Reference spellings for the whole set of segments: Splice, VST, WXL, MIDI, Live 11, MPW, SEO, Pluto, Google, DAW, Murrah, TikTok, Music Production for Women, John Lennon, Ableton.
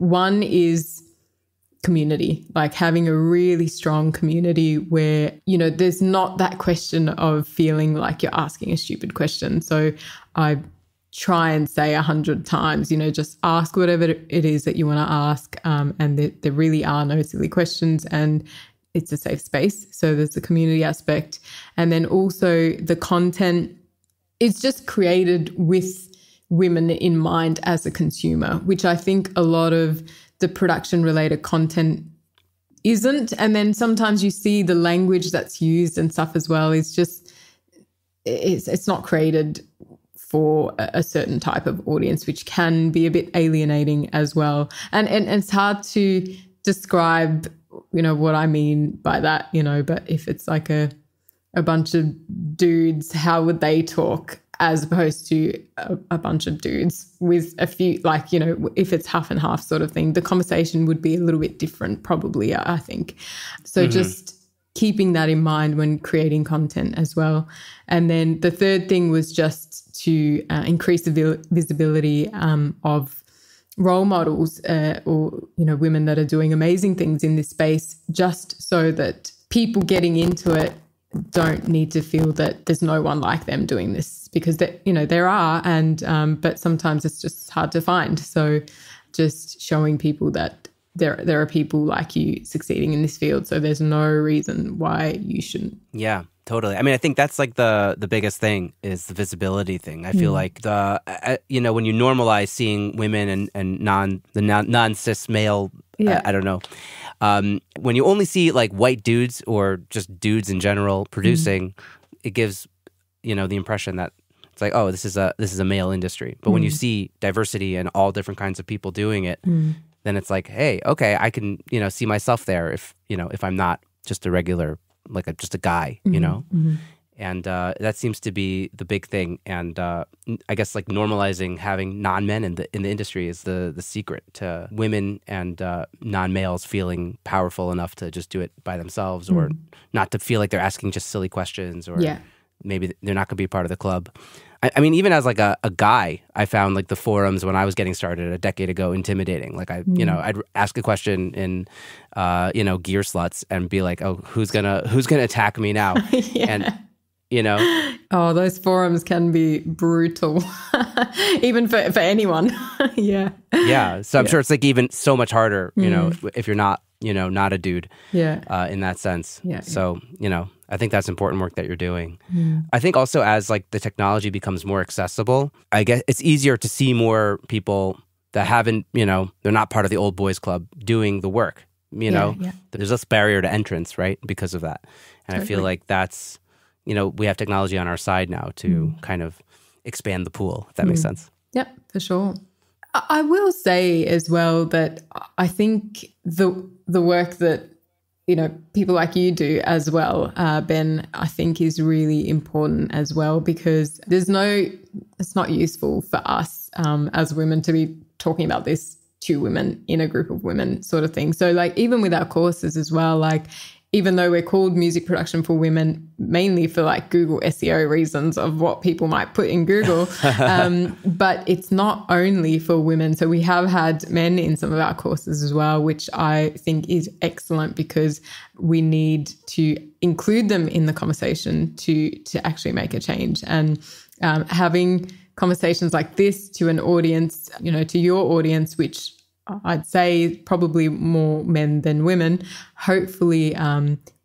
One is community, like having a really strong community where, you know, there's not that question of feeling like you're asking a stupid question. So I try and say 100 times, you know, just ask whatever it is that you want to ask. And there really are no silly questions, and it's a safe space. So there's the community aspect. And then also the content, it's just created with women in mind as a consumer, which I think a lot of the production related content isn't. And then sometimes you see the language that's used and stuff as well. It's just, it's not created for a certain type of audience, which can be a bit alienating as well. And it's hard to describe, you know, what I mean by that, you know, but if it's like a bunch of dudes, how would they talk as opposed to a bunch of dudes with a few, like, you know, if it's half and half sort of thing, the conversation would be a little bit different probably, I think. So just keeping that in mind when creating content as well. And then the third thing was just to increase the visibility of role models or, you know, women that are doing amazing things in this space, just so that people getting into it don't need to feel that there's no one like them doing this, because that, you know, there are, and but sometimes it's just hard to find. So just showing people that there are people like you succeeding in this field, so there's no reason why you shouldn't. Yeah, totally. I mean, I think that's like the biggest thing is the visibility thing. I feel like you know, when you normalize seeing women and non-cis male, I don't know, when you only see like white dudes or just dudes in general producing, it gives, you know, the impression that it's like, oh, this is a male industry. But when you see diversity and all different kinds of people doing it, then it's like, hey, okay, I can, you know, see myself there if, you know, if I'm not just a regular, like just a guy, you know? And that seems to be the big thing. And I guess like normalizing having non-men in the industry is the secret to women and non-males feeling powerful enough to just do it by themselves, or not to feel like they're asking just silly questions, or maybe they're not going to be part of the club. I mean, even as like a guy, I found like the forums when I was getting started a decade ago intimidating. Like you know, I'd ask a question in, you know, Gear Sluts and be like, oh, who's gonna attack me now? And you know, oh, those forums can be brutal, even for anyone. Yeah. So I'm sure it's like even so much harder, you know, if you're not, you know, not a dude. Yeah. In that sense. Yeah. So you know, I think that's important work that you're doing. Yeah. I think also as like the technology becomes more accessible, I guess it's easier to see more people that haven't, you know, they're not part of the old boys club doing the work, you know. Yeah. There's less barrier to entrance, right, because of that. And totally. I feel like that's, you know, we have technology on our side now to kind of expand the pool, if that makes sense. Yep, for sure. I will say as well that I think the work that, you know, people like you do as well, Ben, I think is really important as well, because it's not useful for us as women to be talking about this to women in a group of women sort of thing. So like even with our courses as well, like even though we're called Music Production for Women, mainly for like Google SEO reasons of what people might put in Google, but it's not only for women. So we have had men in some of our courses as well, which I think is excellent, because we need to include them in the conversation to actually make a change. And having conversations like this to an audience, you know, to your audience, which I'd say probably more men than women, hopefully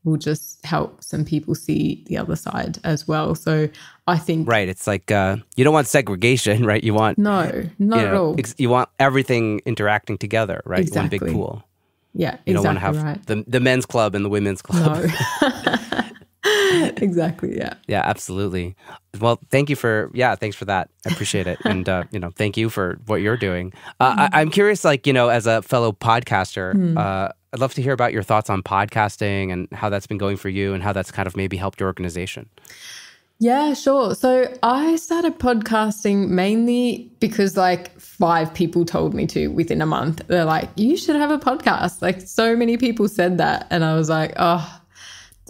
will just help some people see the other side as well. So I think... Right. It's like you don't want segregation, right? You want... No, not at all. You want everything interacting together, right? Exactly. One big pool. Yeah, you don't want to have the men's club and the women's club. No. Exactly. Yeah. Yeah, absolutely. Well, thank you for, thanks for that. I appreciate it. And, you know, thank you for what you're doing. I'm curious, like, you know, as a fellow podcaster, I'd love to hear about your thoughts on podcasting and how that's been going for you and how that's kind of maybe helped your organization. Yeah, sure. So I started podcasting mainly because like 5 people told me to within a month. They're like, you should have a podcast. Like so many people said that. And I was like, oh,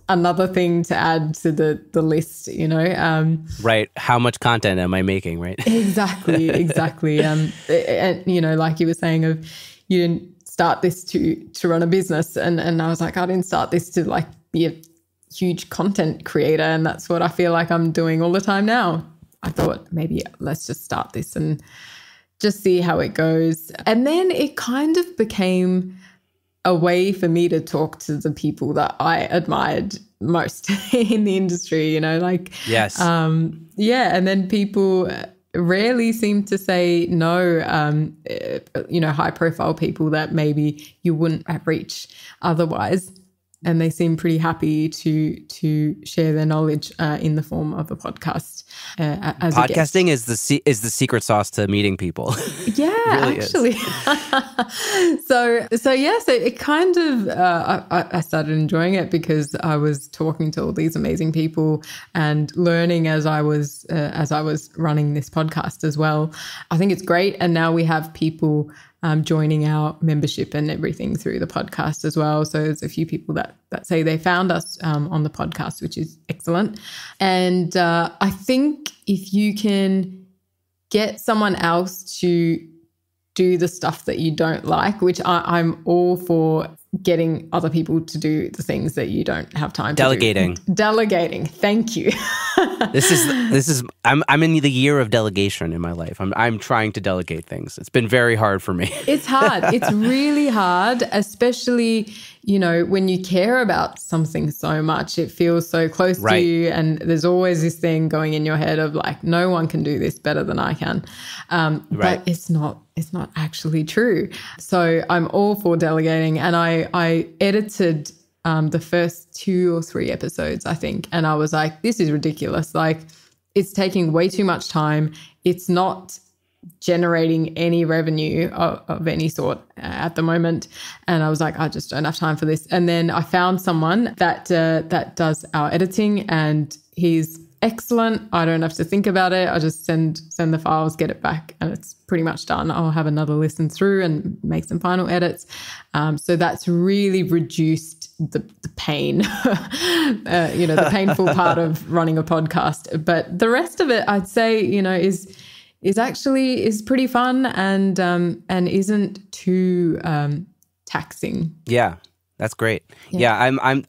another thing to add to the list, you know. Right. How much content am I making, right? Exactly. And, you know, like you were saying of you didn't start this to run a business. And I was like, I didn't start this to like be a huge content creator. And that's what I feel like I'm doing all the time now. I thought maybe let's just start this and just see how it goes. And then it kind of became a way for me to talk to the people that I admired most in the industry, you know, like, yes. Yeah. And then people rarely seem to say no, you know, high profile people that maybe you wouldn't have reached otherwise. And they seem pretty happy to share their knowledge in the form of a podcast. As podcasting is the secret sauce to meeting people. Yeah, really actually. so yeah, so it kind of I started enjoying it because I was talking to all these amazing people and learning as I was running this podcast as well. I think it's great, and now we have people joining our membership and everything through the podcast as well. So there's a few people that say they found us on the podcast, which is excellent. And I think if you can get someone else to do the stuff that you don't like, which I'm all for, getting other people to do the things that you don't have time to do. Delegating. Thank you. This is I'm in the year of delegation in my life. I'm trying to delegate things. It's been very hard for me. It's hard. It's really hard, especially, you know, when you care about something so much, it feels so close right. to you. And there's always this thing going in your head of like, no one can do this better than I can. Right. But it's not actually true. So I'm all for delegating. And I edited the first 2 or 3 episodes, I think. And I was like, this is ridiculous. Like, it's taking way too much time. It's not generating any revenue of any sort at the moment. And I was like, I just don't have time for this. And then I found someone that does our editing, and he's excellent. I don't have to think about it. I just send the files, get it back, and it's pretty much done. I'll have another listen through and make some final edits. So that's really reduced the pain, you know, the painful part of running a podcast. But the rest of it, I'd say, you know, is actually pretty fun and isn't too taxing. Yeah, that's great. Yeah,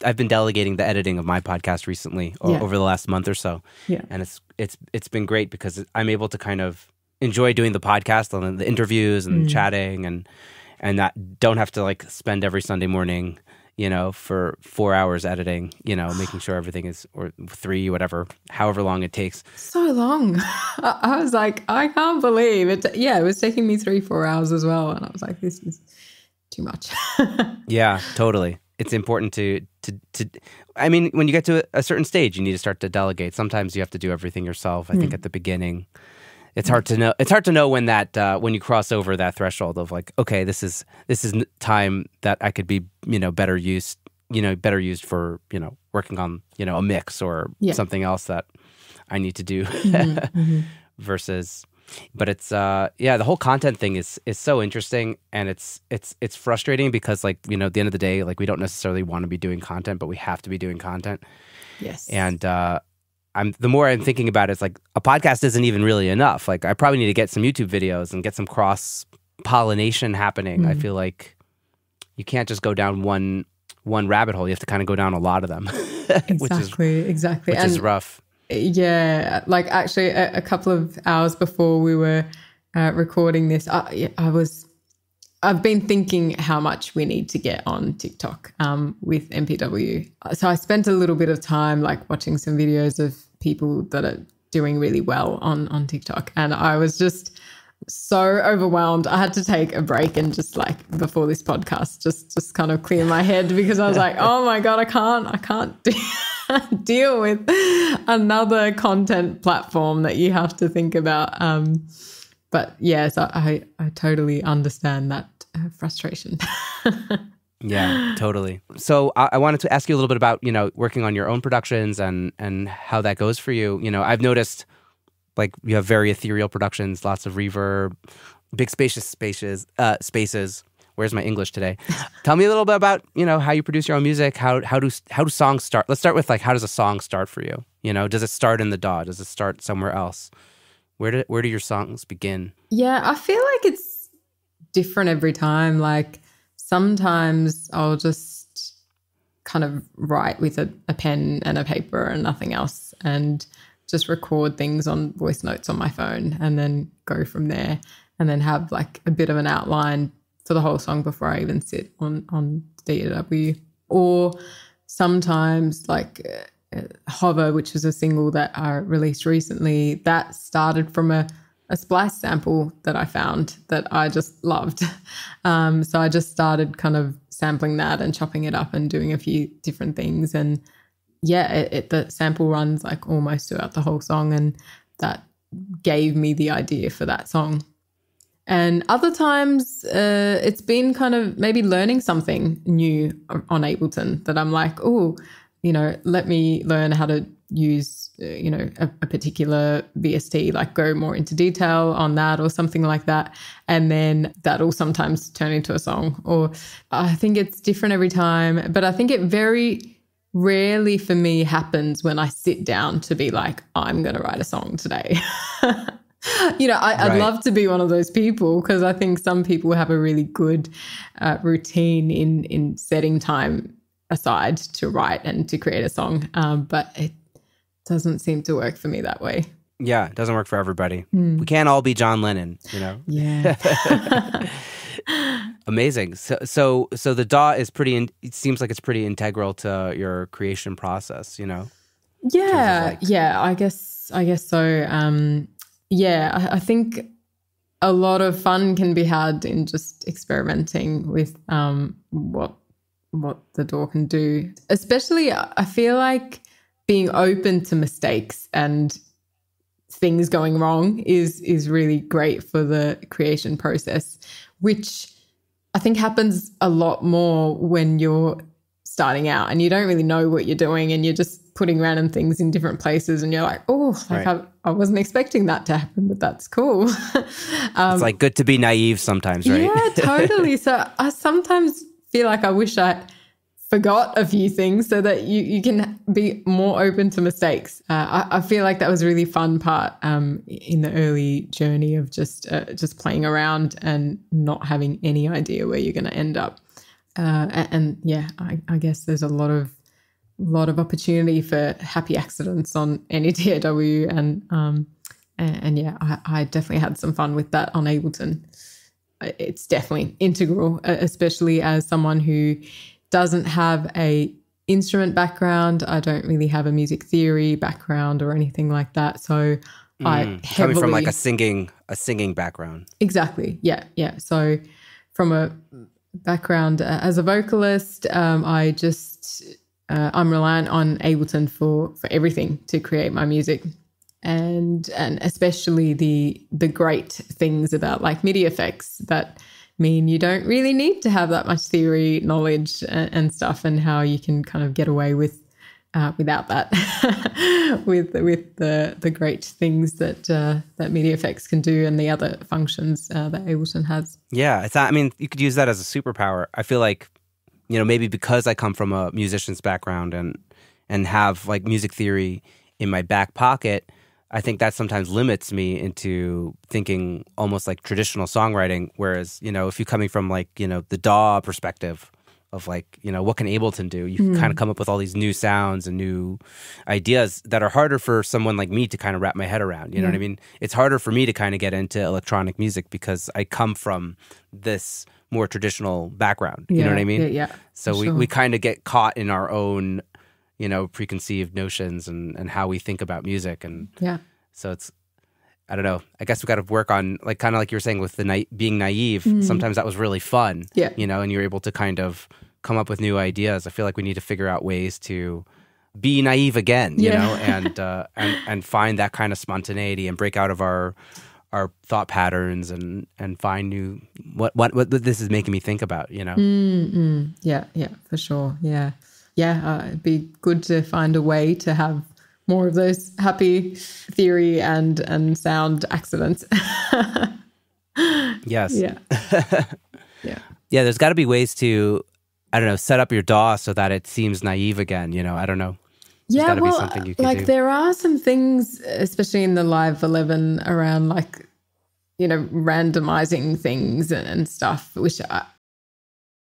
I've been delegating the editing of my podcast recently over the last month or so. Yeah, and it's been great because I'm able to kind of enjoy doing the podcast and the interviews and chatting and that don't have to like spend every Sunday morning, you know, for 4 hours editing, you know, making sure everything is, or 3, whatever, however long it takes. So long. I was like, I can't believe it. Yeah, it was taking me 3-4 hours as well. And I was like, this is too much. Yeah, totally. It's important to, I mean, when you get to a certain stage, you need to start to delegate. Sometimes you have to do everything yourself. I think at the beginning, it's hard to know. It's hard to know when that when you cross over that threshold of like, okay, this is time that I could be, you know, better used for, you know, working on, you know, a mix or something else that I need to do. Versus, but it's yeah, the whole content thing is so interesting, and it's frustrating because, like, you know, at the end of the day, like, we don't necessarily want to be doing content, but we have to be doing content. Yes, and. The more I'm thinking about it, it's like a podcast isn't even really enough. Like, I probably need to get some YouTube videos and get some cross-pollination happening. I feel like you can't just go down one rabbit hole. You have to kind of go down a lot of them. Exactly. Which is rough. Yeah. Like, actually, a couple of hours before we were recording this, I've been thinking how much we need to get on TikTok with MPW. So I spent a little bit of time like watching some videos of people that are doing really well on TikTok. And I was just so overwhelmed. I had to take a break and just like before this podcast, just kind of clear my head because I was like, oh my God, I can't deal with another content platform that you have to think about. But yes, I totally understand that frustration. Yeah, totally. So I wanted to ask you a little bit about, you know, working on your own productions and how that goes for you. You know, I've noticed like you have very ethereal productions, lots of reverb, big spaces. Where's my English today? Tell me a little bit about, you know, how you produce your own music. How do songs start? Let's start with like, how does a song start for you? You know, does it start in the DAW? Does it start somewhere else? Where do your songs begin? Yeah, I feel like it's different every time. Like sometimes I'll just kind of write with a pen and a paper and nothing else, and just record things on voice notes on my phone and then go from there, and then have like a bit of an outline for the whole song before I even sit on DAW. Or sometimes like Hover, which was a single that I released recently, that started from a Splice sample that I found that I just loved. So I just started kind of sampling that and chopping it up and doing a few different things. And yeah, the sample runs like almost throughout the whole song, and that gave me the idea for that song. And other times it's been kind of maybe learning something new on Ableton that I'm like, oh, you know, let me learn how to use, you know, a particular VST, like go more into detail on that or something like that. And then that'll sometimes turn into a song. Or I think it's different every time, but I think it very rarely for me happens when I sit down to be like, I'm going to write a song today. You know, I'd love to be one of those people, because I think some people have a really good routine in setting time aside to write and to create a song, but it doesn't seem to work for me that way. Yeah, it doesn't work for everybody. We can't all be John Lennon, you know. Yeah. Amazing. So the DAW is pretty it seems like it's pretty integral to your creation process, you know. Yeah, like, yeah, I guess so. Yeah, I think a lot of fun can be had in just experimenting with what the DAW can do. Especially, I feel like being open to mistakes and things going wrong is really great for the creation process, which I think happens a lot more when you're starting out and you don't really know what you're doing, and you're just putting random things in different places, and you're like, oh, like I wasn't expecting that to happen, but that's cool. It's like good to be naive sometimes, right? Yeah, totally. So I sometimes feel like I wish I forgot a few things so that you can be more open to mistakes. I feel like that was a really fun part in the early journey of just playing around and not having any idea where you're going to end up. And yeah, I guess there's a lot of opportunity for happy accidents on any DAW, and yeah, I definitely had some fun with that on Ableton. It's definitely integral, especially as someone who doesn't have a instrument background. I don't really have a music theory background or anything like that. So coming from like a singing background. Exactly. Yeah. Yeah. So from a background as a vocalist, I'm reliant on Ableton for everything to create my music. And especially the great things about like MIDI effects that mean you don't really need to have that much theory knowledge and stuff, and how you can kind of get away with without that with the great things that that MIDI effects can do, and the other functions that Ableton has. Yeah, it's not, I mean, you could use that as a superpower. I feel like, you know, maybe because I come from a musician's background and have like music theory in my back pocket, I think that sometimes limits me into thinking almost like traditional songwriting. Whereas, you know, if you're coming from like, you know, the DAW perspective of like, you know, what can Ableton do? You can kind of come up with all these new sounds and new ideas that are harder for someone like me to kind of wrap my head around. You know what I mean? It's harder for me to kind of get into electronic music because I come from this more traditional background. You know what I mean? Yeah. So we kind of get caught in our own, you know, preconceived notions and how we think about music. And yeah, so it's, I don't know, I guess we got to work on like, kind of like you were saying with the being naive, sometimes that was really fun, you know, and you're able to kind of come up with new ideas. I feel like we need to figure out ways to be naive again, you know, and find that kind of spontaneity and break out of our thought patterns and find new, what this is making me think about, you know? Yeah. Yeah, for sure. Yeah. Yeah, it'd be good to find a way to have more of those happy theory and sound accidents. Yes. Yeah. Yeah. Yeah, there's got to be ways to, I don't know, set up your DAW so that it seems naive again, you know, I don't know. There's got to be something you can do. There are some things, especially in the Live 11, around like randomizing things and stuff, which I,